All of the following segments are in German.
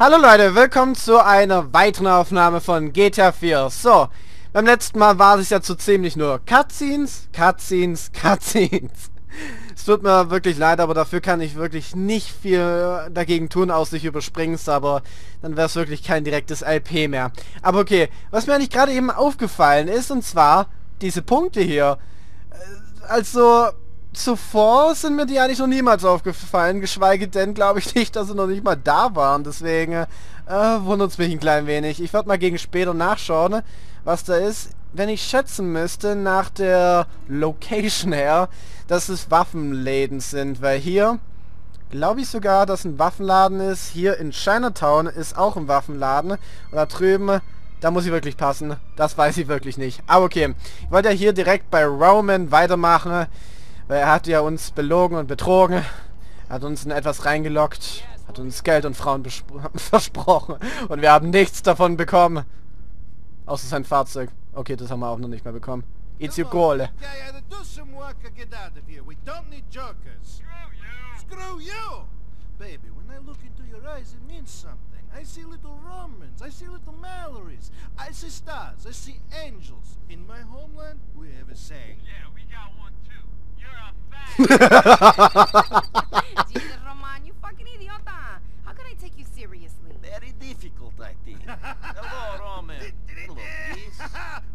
Hallo Leute, willkommen zu einer weiteren Aufnahme von GTA 4. So, beim letzten Mal war es ja so ziemlich nur Cutscenes. Es tut mir wirklich leid, aber dafür kann ich wirklich nicht viel dagegen tun, außer ich überspring's, aber dann wäre es wirklich kein direktes LP mehr. Aber okay, was mir eigentlich gerade eben aufgefallen ist, und zwar diese Punkte hier. Also, zuvor sind mir die eigentlich noch niemals aufgefallen, geschweige denn glaube ich nicht, dass sie noch nicht mal da waren, deswegen wundert es mich ein klein wenig. Ich werde mal gegen später nachschauen, was da ist. Wenn ich schätzen müsste, nach der Location her, dass es Waffenläden sind, weil hier glaube ich sogar, dass ein Waffenladen ist. Hier in Chinatown ist auch ein Waffenladen und da drüben... Da muss ich wirklich passen. Das weiß ich wirklich nicht. Aber okay. Ich wollte ja hier direkt bei Roman weitermachen. Weil er hat ja uns belogen und betrogen. Hat uns in etwas reingelockt. Hat uns Geld und Frauen versprochen. Und wir haben nichts davon bekommen. Außer sein Fahrzeug. Okay, das haben wir auch noch nicht mehr bekommen. It's your goal. Baby, when I look into your eyes, it means something. I see little Romans, I see little Mallorys, I see stars, I see angels. In my homeland, we have a saying. Yeah, we got one too. You're a fag. Jesus, Roman, you fucking idiota. How could I take you seriously? Very difficult, I think. Hello, Roman. Hello, Peace.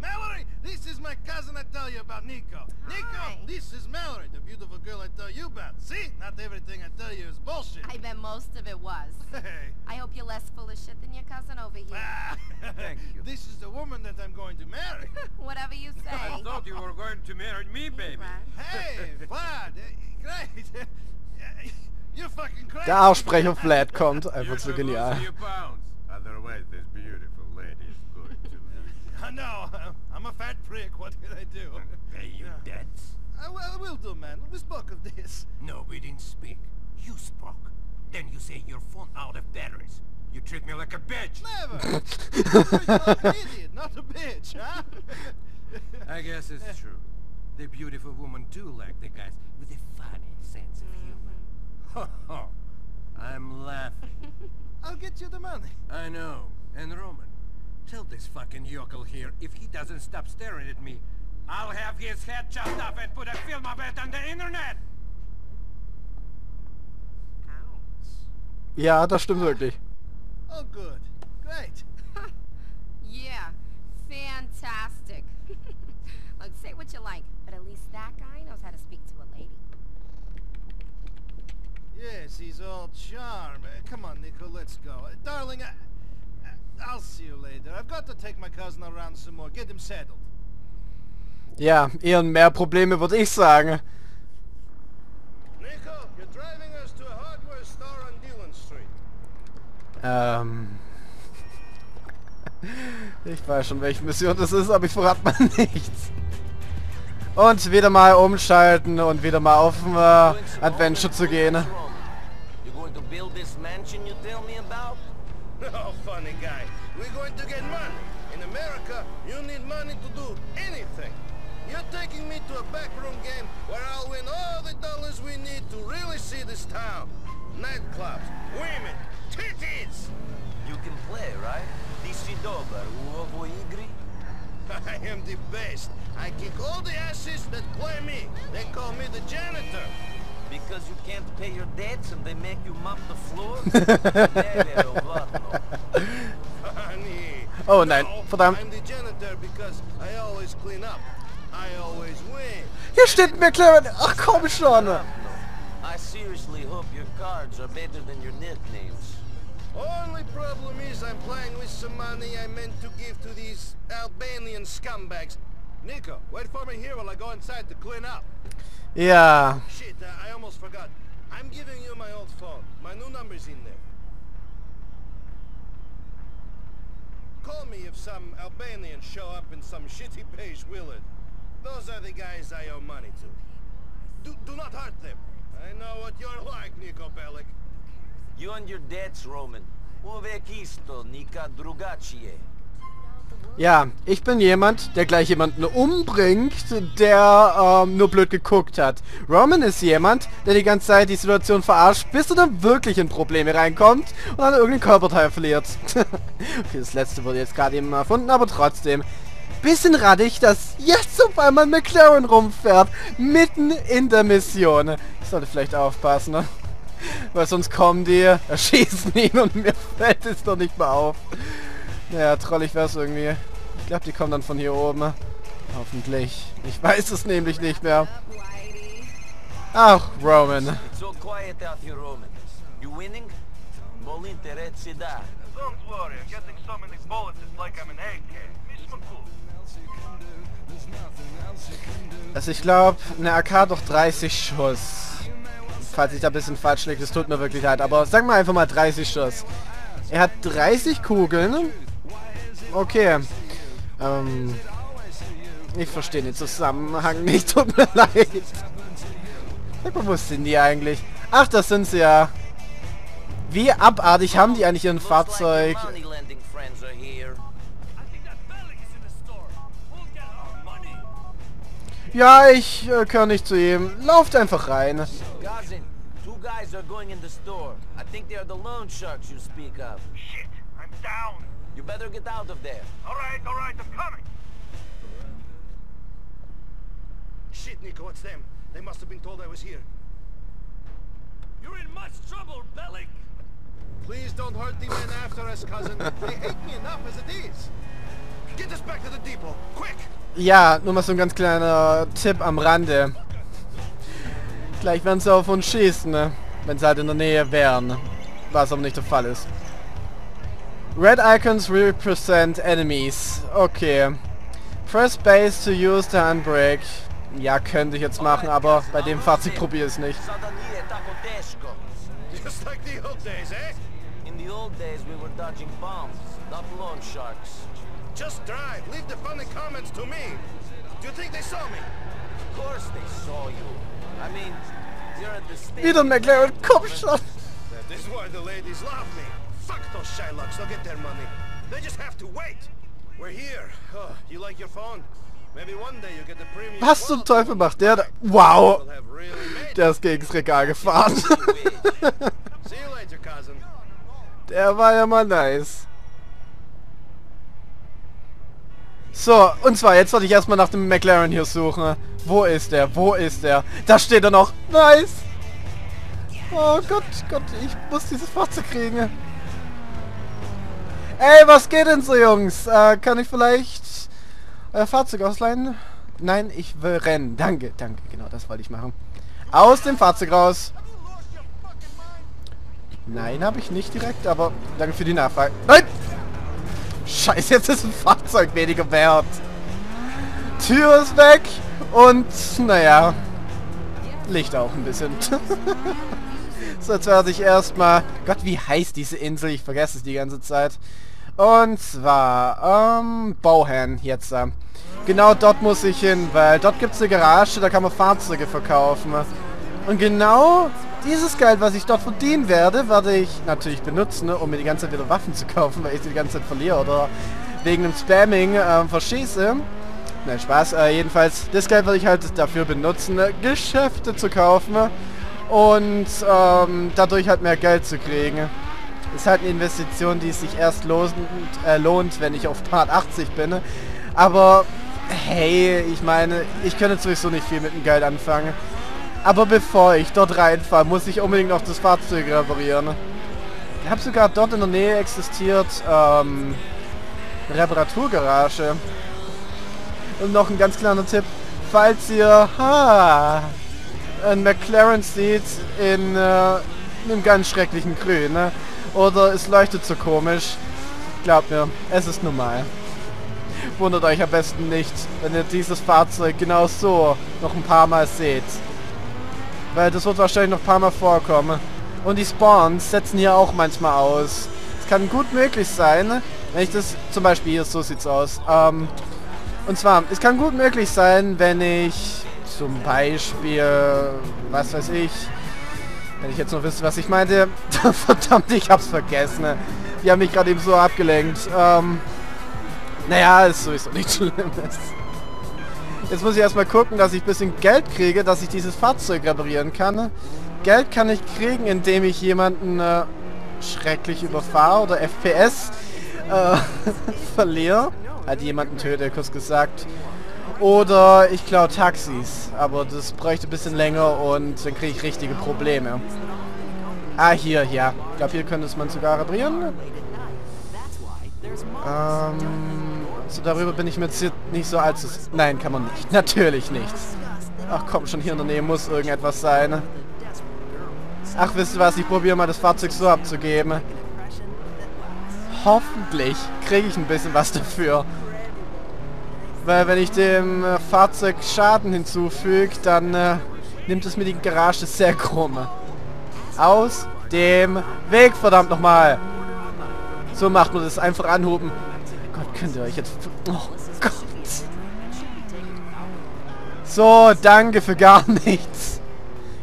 Mallorie, this is my cousin I tell you about, Niko. Niko, this is Mallorie, the beautiful girl I tell you about. See? Not everything I tell you is bullshit. I bet most of it was. Hey. I hope you're less full of shit than your cousin over here. Thank you. This is the woman that I'm going to marry. Whatever you say. I thought you were going to marry me, baby. Hey, Vlad. Great. Der Aussprecher Vlad kommt, einfach so genial. Ho ho, I'm laughing. I'll get you the money. I know. And Roman, tell this fucking yokel here, if he doesn't stop staring at me, I'll have his head chopped off and put a film of it on the internet! Ja, das stimmt wirklich. Oh good. Great. Yeah. Fantastic. Look, say what you like, but at least that guy knows how to speak to a lady. Yes, he's all charm. Come on, Niko, let's go. Darling, I'll see you later. I've got to take my cousin around some more. Get him settled. Ja, eher mehr Probleme würde ich sagen. Niko, you're driving us to a hardware store on Dillon Street. Ich weiß schon, welche Mission das ist, aber ich verrate mal nichts. Und wieder mal umschalten und wieder mal auf dem Adventure zu gehen. I am the best. I kick all the asses that play me. They call me the janitor. Because you can't pay your debts and they make you mop the floor? Funny. Oh nein, verdammt. I'm the janitor because I always clean up. I always win. Hier steht McLaren. Ach komm schon. I seriously hope your cards are better than your nicknames. Only problem is I'm playing with some money I meant to give to these Albanian scumbags. Niko, wait for me here while I go inside to clean up. Yeah. Shit, I almost forgot. I'm giving you my old phone. My new number's in there. Call me if some Albanians show up in some shitty beige Willard. Those are the guys I owe money to. Do not hurt them. I know what you're like, Niko Bellic. You and your debts, Roman. Uvek isto, nikad drugačije. Ja, ich bin jemand, der gleich jemanden umbringt, der nur blöd geguckt hat. Roman ist jemand, der die ganze Zeit die Situation verarscht, bis er dann wirklich in Probleme reinkommt und dann irgendeinen Körperteil verliert. Das letzte wurde jetzt gerade eben erfunden, aber trotzdem. Bisschen rattig, dass jetzt auf einmal McLaren rumfährt, mitten in der Mission. Ich sollte vielleicht aufpassen, ne? Weil sonst kommen die, erschießen ihn und mir fällt es doch nicht mehr auf. Ja, trollig wär's irgendwie. Ich glaube, die kommen dann von hier oben. Hoffentlich. Ich weiß es nämlich nicht mehr. Ach, Roman. Also ich glaube, eine AK doch 30 Schuss. Falls ich da ein bisschen falsch liege, das tut mir wirklich leid. Aber sag mal einfach mal 30 Schuss. Er hat 30 Kugeln. Okay. Ich verstehe den Zusammenhang nicht, tut mir leid. Sag mal, wo sind die eigentlich? Ach, das sind sie ja. Wie abartig haben die eigentlich ihren Fahrzeug? Ja, ich gehöre nicht zu ihm. Lauft einfach rein. You better get out of there. All right, I'm coming. Shit, Niko, it's them. They must have been told I was here. You're in much trouble, Bellic. Please don't hurt the men after us, cousin. They hate me enough as it is. Get us back to the depot, quick. Ja, nur mal so ein ganz kleiner Tipp am Rande. Gleich werden sie auf uns schießen, ne? Wenn sie halt in der Nähe wären, was aber nicht der Fall ist. Red icons represent enemies. Okay. Press base to use the handbrake. Ja, könnte ich jetzt machen, aber bei dem Fahrzeug probiere ich es nicht. Wieder ein McLaren, komm schon! Fuck those Shylocks, they'll get their money. They just have to wait. We're here. Oh, you like your phone? Maybe one day you get the premium. Was zum Teufel macht der da? Wow! Der ist gegen das Regal gefahren. Der war ja mal nice. So, und zwar, jetzt sollte ich erstmal nach dem McLaren hier suchen. Wo ist der? Wo ist der? Da steht er noch. Nice! Oh Gott, Gott, ich muss dieses Fahrzeug kriegen. Ey, was geht denn so, Jungs? Kann ich vielleicht euer Fahrzeug ausleihen? Nein, ich will rennen. Danke, danke. Genau, das wollte ich machen. Aus dem Fahrzeug raus. Nein, habe ich nicht direkt, aber danke für die Nachfrage. Nein! Scheiße, jetzt ist ein Fahrzeug weniger wert. Tür ist weg und, naja, Licht auch ein bisschen. So, jetzt werde ich erstmal... Gott, wie heißt diese Insel? Ich vergesse es die ganze Zeit. Und zwar... Bohan jetzt. Genau dort muss ich hin, weil dort gibt es eine Garage, da kann man Fahrzeuge verkaufen. Und genau dieses Geld, was ich dort verdienen werde, werde ich natürlich benutzen, ne, um mir die ganze Zeit wieder Waffen zu kaufen, weil ich sie die ganze Zeit verliere oder wegen dem Spamming verschieße. Nein, Spaß. Jedenfalls, das Geld werde ich halt dafür benutzen, Geschäfte zu kaufen. Und dadurch halt mehr Geld zu kriegen. Ist halt eine Investition, die sich erst lohnt, wenn ich auf Part 80 bin. Aber hey, ich meine, ich könnte sowieso nicht viel mit dem Geld anfangen. Aber bevor ich dort reinfahre, muss ich unbedingt noch das Fahrzeug reparieren. Ich habe sogar dort in der Nähe existiert eine Reparaturgarage. Und noch ein ganz kleiner Tipp, falls ihr... ein McLaren sieht in einem ganz schrecklichen Grün, ne? Oder es leuchtet so komisch. Glaubt mir, es ist normal. Wundert euch am besten nicht, wenn ihr dieses Fahrzeug genau so noch ein paar Mal seht. Weil das wird wahrscheinlich noch ein paar Mal vorkommen. Und die Spawns setzen hier auch manchmal aus. Es kann gut möglich sein, wenn ich das zum Beispiel hier, so sieht's aus. Und zwar, es kann gut möglich sein, wenn ich... Zum Beispiel, was weiß ich, wenn ich jetzt noch wüsste, was ich meinte, verdammt, ich hab's vergessen. Die haben mich gerade eben so abgelenkt. Naja, ist sowieso nichts Schlimmes. Jetzt muss ich erstmal gucken, dass ich ein bisschen Geld kriege, dass ich dieses Fahrzeug reparieren kann. Geld kann ich kriegen, indem ich jemanden schrecklich überfahre oder FPS verliere. Hat jemanden töte, kurz gesagt. Oder ich klaue Taxis. Aber das bräuchte ein bisschen länger und dann kriege ich richtige Probleme. Ah, hier, ja. Ich glaube, hier könnte es man sogar reparieren. So, darüber bin ich mir nicht so allzu... Nein, kann man nicht. Natürlich nicht. Ach komm, schon hier in der Nähe muss irgendetwas sein. Ach, wisst ihr was? Ich probiere mal das Fahrzeug so abzugeben. Hoffentlich kriege ich ein bisschen was dafür. Weil wenn ich dem Fahrzeug Schaden hinzufüge, dann nimmt es mir die Garage sehr krumm. Aus dem Weg, verdammt nochmal! So macht man das, einfach anhupen. Gott, könnt ihr euch jetzt... Oh Gott! So, danke für gar nichts.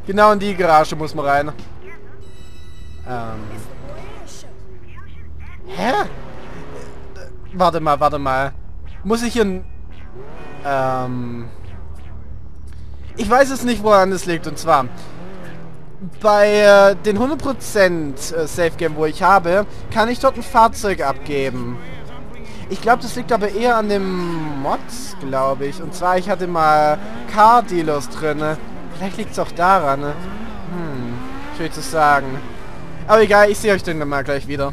Genau in die Garage muss man rein. Hä? Warte mal, warte mal. Muss ich in... Ich weiß es nicht, woran es liegt. Und zwar... Bei den 100% Safe Game, wo ich habe, kann ich dort ein Fahrzeug abgeben. Ich glaube, das liegt aber eher an dem Mods, glaube ich. Und zwar, ich hatte mal Car Dealers drin. Vielleicht liegt es auch daran. Schwierig zu sagen. Aber egal, ich sehe euch dann mal gleich wieder.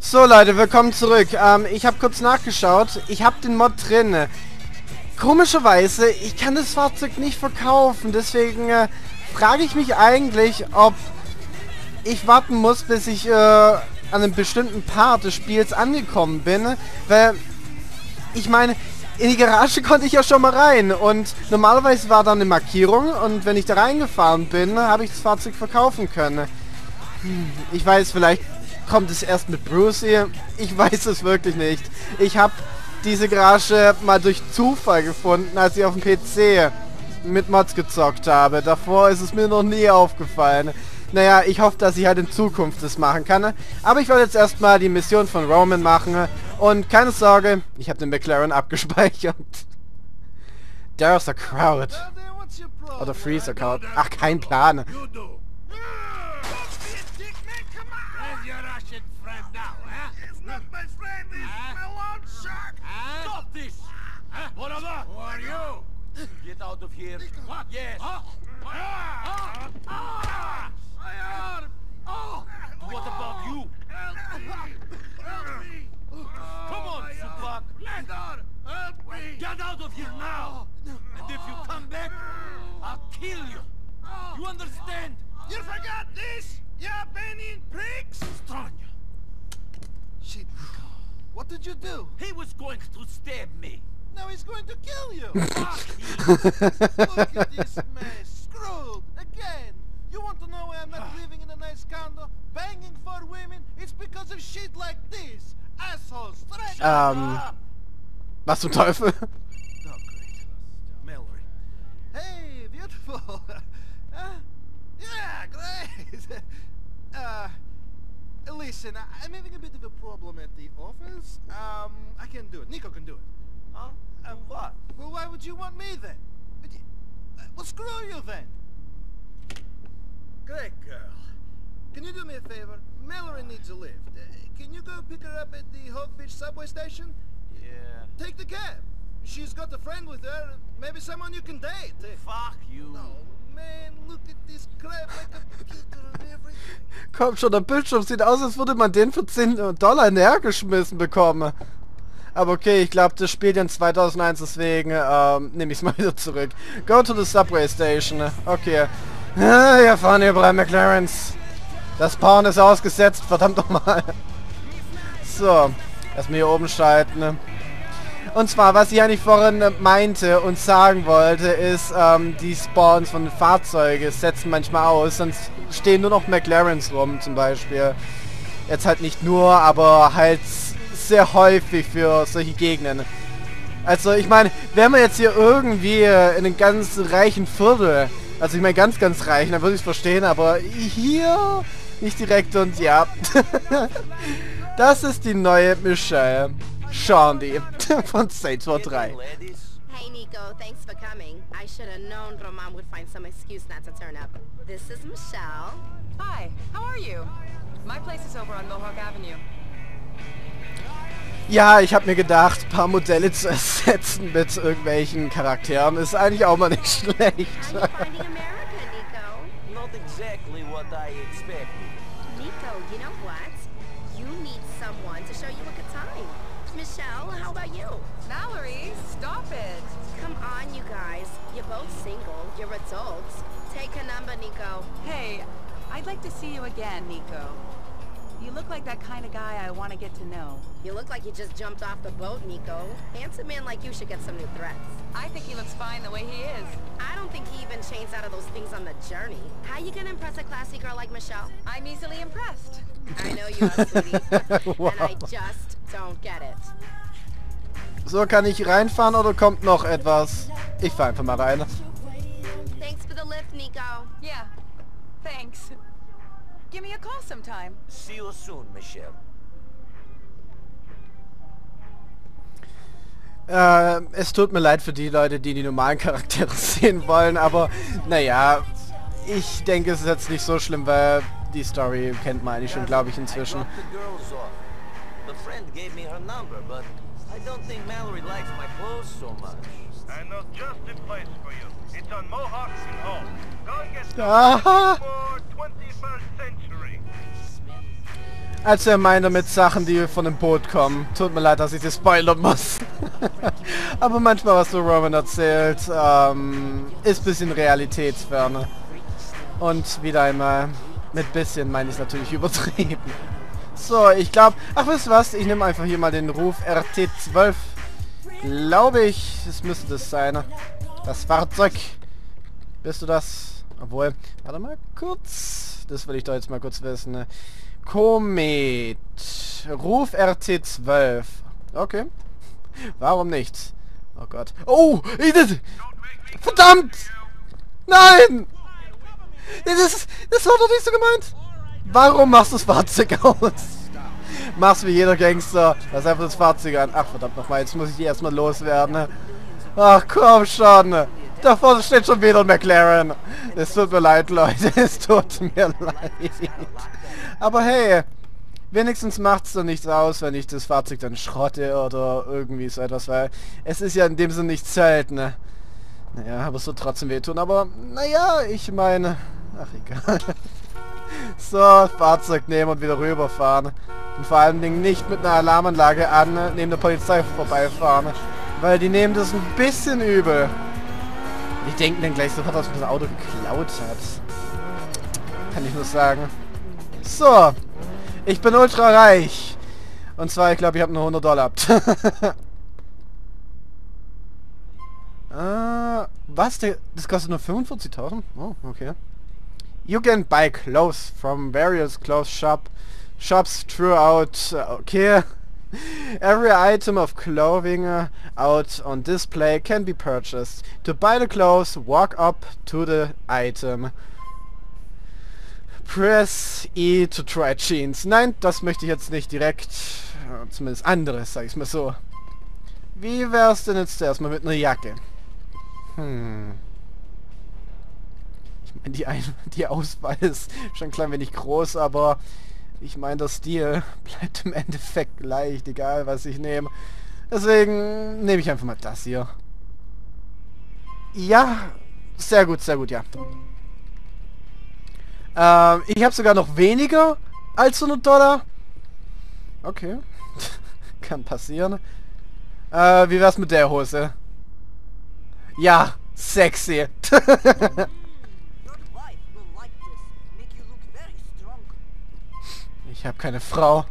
So Leute, willkommen zurück. Ich habe kurz nachgeschaut. Ich habe den Mod drin. Komischerweise, ich kann das Fahrzeug nicht verkaufen. Deswegen... frage ich mich eigentlich, ob ich warten muss, bis ich an einem bestimmten Part des Spiels angekommen bin, weil ich meine, in die Garage konnte ich ja schon mal rein und normalerweise war da eine Markierung und wenn ich da reingefahren bin, habe ich das Fahrzeug verkaufen können. Ich weiß, vielleicht kommt es erst mit Brucey, ich weiß es wirklich nicht. Ich habe diese Garage mal durch Zufall gefunden, als ich auf dem PC mit Mods gezockt habe. Davor ist es mir noch nie aufgefallen. Naja, ich hoffe, dass ich halt in Zukunft das machen kann. Aber ich werde jetzt erstmal die Mission von Roman machen. Und keine Sorge, ich habe den McLaren abgespeichert. There's a crowd. Oder freeze a crowd. Ach, kein Plan. Get out of here. What? Yes. My arm. Oh. What about you? Help me. Come on, Supak. Help me. Get out of here now. And if you come back, I'll kill you. You understand? You forgot this? You Albanian pricks. Stranya. Shit, Niko. What did you do? He was going to stab me. Now he's going to kill you! Look at this mess! Screwed! Again! You want to know why I'm not living in a nice condo? Banging for women? It's because of shit like this! Assholes! Was zum Teufel? Oh, great. Mallorie. Hey, beautiful! Yeah, great! Listen, I'm having a bit of a problem at the office. I can't do it. Niko can do it. Huh? And what? Well, why would you want me then? Well, screw you then. Great girl. Can you do me a favor? Mallory needs a lift. Can you go pick her up at the Hogfish subway station? Yeah. Take the cab. She's got a friend with her. Maybe someone you can date. Fuck you. No, man, look at this crap. I got the kicker and everything. Komm schon, der Bildschirm sieht aus, als würde man den für $10 näher geschmissen bekommen. Aber okay, ich glaube, das spielt in 2001, deswegen nehme ich es mal wieder zurück. Go to the subway station. Okay. Wir fahren hier bei McLarens. Das Porn ist ausgesetzt, verdammt nochmal. So, erstmal hier oben schalten. Und zwar, was ich eigentlich vorhin meinte und sagen wollte, ist, die Spawns von Fahrzeugen setzen manchmal aus, sonst stehen nur noch McLarens rum, zum Beispiel. Jetzt halt nicht nur, aber halt... sehr häufig für solche Gegenden. Also ich meine, wenn man jetzt hier irgendwie in einem ganz reichen Viertel, also ich meine ganz, ganz reichen, dann würde ich es verstehen, aber hier nicht direkt und ja. Das ist die neue Michelle. Shaundi von Saints Row 3. Hey Nico, thanks for coming. I should have known Roman would find some excuse not to turn up. This is Michelle. Hi, how are you? My place is over on Mohawk Avenue. Ja, ich habe mir gedacht, ein paar Modelle zu ersetzen mit irgendwelchen Charakteren ist eigentlich auch mal nicht schlecht. Michelle, how about you? Valerie, stop it. Come on, you guys. You're both single. You're adults. Take a number, Nico. Hey, I'd like to see you again, Nico. You look like that kind of guy I want to get to know. You look like you just jumped off the boat, Nico. Handsome man like you should get some new threats. I think he looks fine the way he is. I don't think he even changed out of those things on the journey. How you gonna impress a classy girl like Michelle? I'm easily impressed. I know you are, sweetie. Wow. And I just don't get it. So, kann ich reinfahren oder kommt noch etwas? Ich fahre einfach mal rein. Thanks for the lift, Nico. Yeah. Thanks. Give me a call sometime. See you soon, Michelle. Es tut mir leid für die Leute, die die normalen Charaktere sehen wollen, aber naja, ich denke, es ist jetzt nicht so schlimm, weil die Story kennt man eigentlich schon, glaube ich, inzwischen. The friend gave me her number, but I don't think Mallorie likes my clothes so much. I know just the place for you. It's on Mohawk and Home. Go and get some for 21st century. Also er meint damit Sachen, die von dem Boot kommen. Tut mir leid, dass ich das spoilern muss. Aber manchmal, was so Roman erzählt, ist ein bisschen realitätsferne. Und wieder einmal, mit bisschen meine ich natürlich übertrieben. So, ich glaube... Ach, wisst ihr was? Ich nehme einfach hier mal den Ruf RT12. Glaube ich. Es müsste das sein. Das Fahrzeug. Bist du das? Obwohl... Warte mal kurz. Das will ich doch jetzt mal kurz wissen. Ne? Komet. Ruf RT12. Okay. Warum nicht? Oh Gott. Oh! Verdammt! Nein! Das war doch nicht so gemeint! Warum machst du das Fahrzeug aus? Machst wie jeder Gangster. Lass einfach das Fahrzeug an. Ach verdammt nochmal, jetzt muss ich die erstmal loswerden. Ach komm schon. Da vorne steht schon wieder ein McLaren. Es tut mir leid, Leute. Es tut mir leid. Aber hey, wenigstens macht's doch nichts aus, wenn ich das Fahrzeug dann schrotte oder irgendwie so etwas, weil es ist ja in dem Sinne nichts selten. Naja, aber es wird trotzdem wehtun. Aber naja, ich meine... Ach egal. So, Fahrzeug nehmen und wieder rüberfahren. Und vor allen Dingen nicht mit einer Alarmanlage an, neben der Polizei vorbeifahren. Weil die nehmen das ein bisschen übel. Die denken dann gleich sofort, dass man das Auto geklaut hat. Kann ich nur sagen. So, ich bin ultra reich. Und zwar, ich glaube, ich habe nur $100 ab. Was? Das kostet nur 45.000? Oh, okay. You can buy clothes from various clothes shops throughout, okay. Every item of clothing out on display can be purchased. To buy the clothes, walk up to the item. Press E to try jeans. Nein, das möchte ich jetzt nicht direkt, zumindest anderes, sag ich mal so. Wie wär's denn jetzt erstmal mit einer Jacke? Hm. Die Auswahl ist schon klein wenig groß, aber ich meine, der Stil bleibt im Endeffekt gleich, egal was ich nehme. Deswegen nehme ich einfach mal das hier. Ja, sehr gut, ja. Ich habe sogar noch weniger als $100. Okay, kann passieren. Wie wär's mit der Hose? Ja, sexy. Ich habe keine Frau.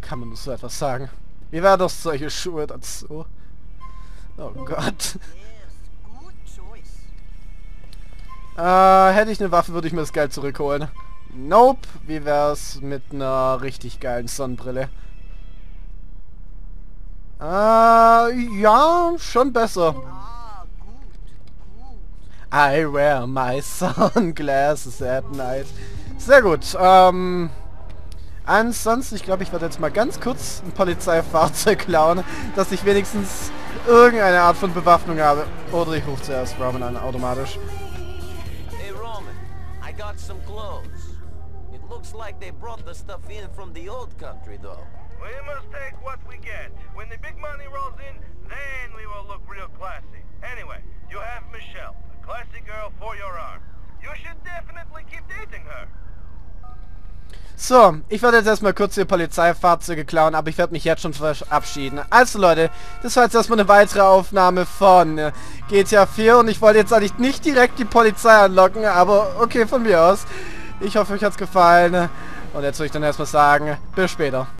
Kann man nur so etwas sagen. Wie wäre das solche Schuhe dazu? Oh Gott. Hätte ich eine Waffe, würde ich mir das Geld zurückholen. Nope. Wie wär's mit einer richtig geilen Sonnenbrille? Ja, schon besser. I wear my sunglasses at night. Sehr gut. Ansonsten, ich glaube, ich werde jetzt mal ganz kurz ein Polizeifahrzeug klauen, dass ich wenigstens irgendeine Art von Bewaffnung habe. Oder ich rufe zuerst Roman an, automatisch. Hey Roman, I got some clothes. It looks like they brought the stuff in from the old country though. We must take what we get. When the big money rolls in, then we will look real classy. Anyway, you have Michelle, a classy girl for your arm. You should definitely keep dating her. So, ich werde jetzt erstmal kurz die Polizeifahrzeuge klauen, aber ich werde mich jetzt schon verabschieden. Also Leute, das war jetzt erstmal eine weitere Aufnahme von GTA 4 und ich wollte jetzt eigentlich nicht direkt die Polizei anlocken, aber okay, von mir aus. Ich hoffe, euch hat's gefallen und jetzt würde ich dann erstmal sagen, bis später.